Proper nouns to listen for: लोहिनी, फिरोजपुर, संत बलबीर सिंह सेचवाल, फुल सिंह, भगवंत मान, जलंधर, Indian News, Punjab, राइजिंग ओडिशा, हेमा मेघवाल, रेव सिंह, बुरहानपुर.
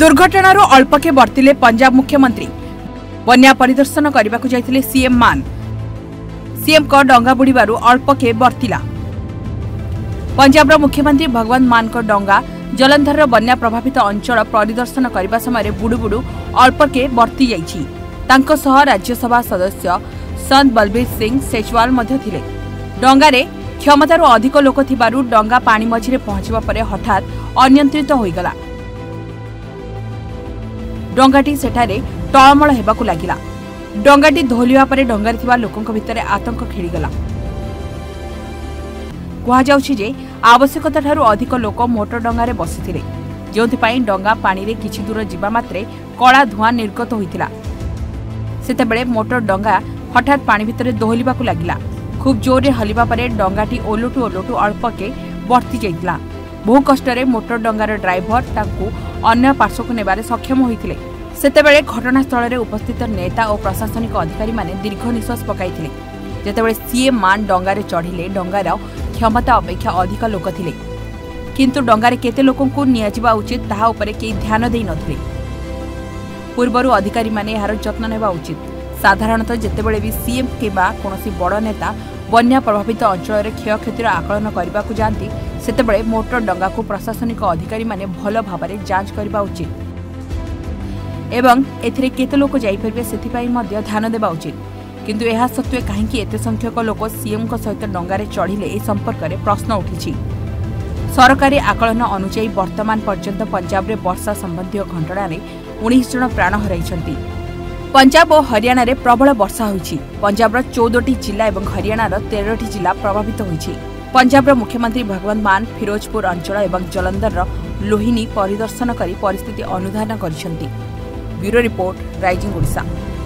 दुर्घटनार अल्पके बर्तिले पंजाब मुख्यमंत्री। बन्या परिदर्शन करने को जाते सीएम मान। सीएम को डंगा बुड़ीबारू अल्पके बर्तिला। पंजाब मुख्यमंत्री भगवंत मान को डंगा जलंधर बन्या प्रभावित अंचल परिदर्शन करने समय बुड़ुबुड़ू अल्पके बर्ती जाइछि। तांको सह राज्यसभा सदस्य संत बलबीर सिंह सेचवाल मध्य थिले। डंगारे क्षमतार अधिक लोक थिबारू डंगा पानी मझिरे पहुंचवा परे हठात अनियंत्रित होइगला। डंगाटी सेठारे टळमळ हेबाकू लागिला। डंगाटी धोलिवा परे डंगारे थिबा लोकंक भितरे आतंक खेळीगला। कहा जाउछि जे आवश्यकता ठारू अधिक लोक मोटर डंगारे बसिथिले, जोंथिपाई डंगा पानी रे किछि दूर जीवा मात्रे कळा धुआ निर्गत होइतिला। सेतेबेले मोटर डंगा हठात पानी भितरे दोहलिबाकू लागिला। खूब जोर रे हलिबा परे डंगाटी ओलटू ओलटू अल्पके बर्ती जाइतिला। बहु कष्टरे मोटर डंगार ड्राइवर तांकू अन्य पार्श्वकू नेबारे सक्षम होइतिले। सेतेबेले घटनास्थल रे उपस्थित नेता और प्रशासनिक अधिकारी माने दीर्घ निश्वास पकाइतिले। जेतेबेले सीएम मान डंगारे चढ़िले डंगार क्षमता अपेक्षा अधिक लोक थिले, किंतु डंगारे केते लोकंकू नियाजिबा उचित ताहा उपरे केही ध्यान देइ नथिले। पूर्वरू अधिकारी माने यार जत्न नेबा उचित। साधारणतः जितेबले भी सीएम के किसी बड़ नेता बन्या प्रभावित अंचल क्षय क्षतिर आकलन करने को जाती सेतेबले मोटर डंगा को प्रशासनिक अधिकारी माने भल भाव जांच करने उचित एवं एथिरे केते लोक जाइपरिबे सेथिपाई मध्य ध्यान देवा उचित। किंतु यह सत्वे कहीं एत संख्यक लोक सीएम सहित डंगारे चढ़िले ए संपर्क में प्रश्न उठी। सरकारी आकलन अनुसार वर्तमान पर्यंत पंजाब में वर्षा संबंधी घटना 19 जन प्राण हराइछन्ती। पंजाब और हरियाणा रे प्रबल वर्षा होइछि। पंजाब रो 14टी जिला और हरियाणा रो 13टी जिला प्रभावित होइछि। पंजाब रो मुख्यमंत्री भगवंत मान फिरोजपुर अंचल और जलंधर रो लोहिनी परिदर्शन करी परिस्थिति अनुधान करिसेंति। Bureau report, राइजिंग ओडिशा।